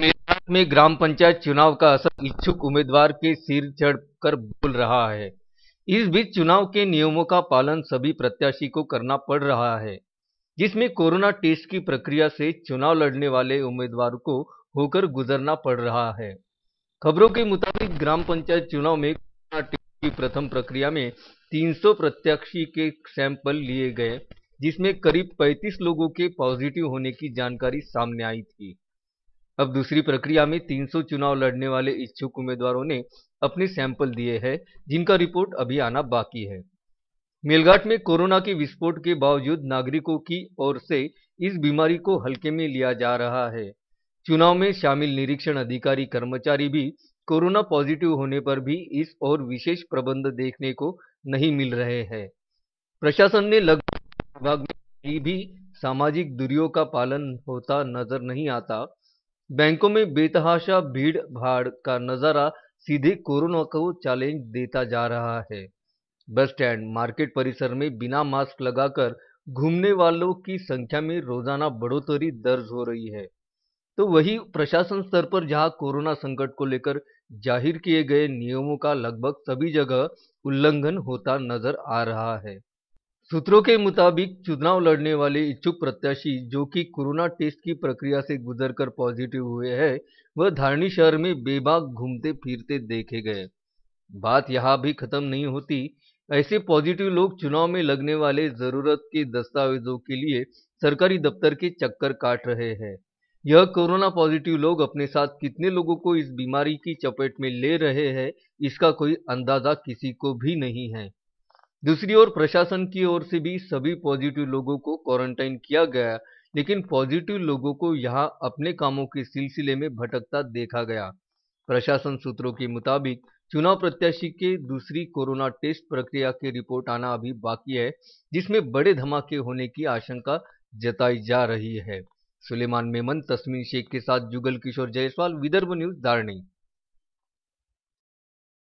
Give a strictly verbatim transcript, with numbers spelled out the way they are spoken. मेलघाट में ग्राम पंचायत चुनाव का असर इच्छुक उम्मीदवार के सिर चढ़कर बोल रहा है। इस बीच चुनाव के नियमों का पालन सभी प्रत्याशी को करना पड़ रहा है, जिसमें कोरोना टेस्ट की प्रक्रिया से चुनाव लड़ने वाले उम्मीदवार को होकर गुजरना पड़ रहा है। खबरों के मुताबिक ग्राम पंचायत चुनाव में कोरोना टेस्ट की प्रथम प्रक्रिया में तीन सौ प्रत्याशी के सैंपल लिए गए, जिसमें करीब पैंतीस लोगों के पॉजिटिव होने की जानकारी सामने आई थी। अब दूसरी प्रक्रिया में तीन सौ चुनाव लड़ने वाले इच्छुक उम्मीदवारों ने अपने सैंपल दिए हैं, जिनका रिपोर्ट अभी आना बाकी है। मेलघाट में कोरोना के विस्फोट के बावजूद नागरिकों की ओर से इस बीमारी को हल्के में लिया जा रहा है। चुनाव में शामिल निरीक्षण अधिकारी कर्मचारी भी कोरोना पॉजिटिव होने पर भी इस और विशेष प्रबंध देखने को नहीं मिल रहे हैं। प्रशासन ने लगभग विभाग में भी सामाजिक दूरियों का पालन होता नजर नहीं आता। बैंकों में बेतहाशा भीड़ भाड़ का नजारा सीधे कोरोना को चैलेंज देता जा रहा है। बस स्टैंड मार्केट परिसर में बिना मास्क लगाकर घूमने वालों की संख्या में रोजाना बढ़ोतरी दर्ज हो रही है। तो वही प्रशासन स्तर पर जहां कोरोना संकट को लेकर जाहिर किए गए नियमों का लगभग सभी जगह उल्लंघन होता नजर आ रहा है। सूत्रों के मुताबिक चुनाव लड़ने वाले इच्छुक प्रत्याशी जो कि कोरोना टेस्ट की प्रक्रिया से गुजरकर पॉजिटिव हुए हैं, वह धारणी शहर में बेबाक घूमते फिरते देखे गए। बात यहाँ भी खत्म नहीं होती। ऐसे पॉजिटिव लोग चुनाव में लगने वाले जरूरत के दस्तावेजों के लिए सरकारी दफ्तर के चक्कर काट रहे हैं। यह कोरोना पॉजिटिव लोग अपने साथ कितने लोगों को इस बीमारी की चपेट में ले रहे हैं, इसका कोई अंदाजा किसी को भी नहीं है। दूसरी ओर प्रशासन की ओर से भी सभी पॉजिटिव लोगों को क्वारंटाइन किया गया, लेकिन पॉजिटिव लोगों को यहाँ अपने कामों के सिलसिले में भटकता देखा गया। प्रशासन सूत्रों के मुताबिक चुनाव प्रत्याशी के दूसरी कोरोना टेस्ट प्रक्रिया की रिपोर्ट आना अभी बाकी है, जिसमें बड़े धमाके होने की आशंका जताई जा रही है। सुलेमान मीमंत, तस्मीन शेख के साथ जुगल किशोर जायसवाल, विदर्भ न्यूज, धारणी।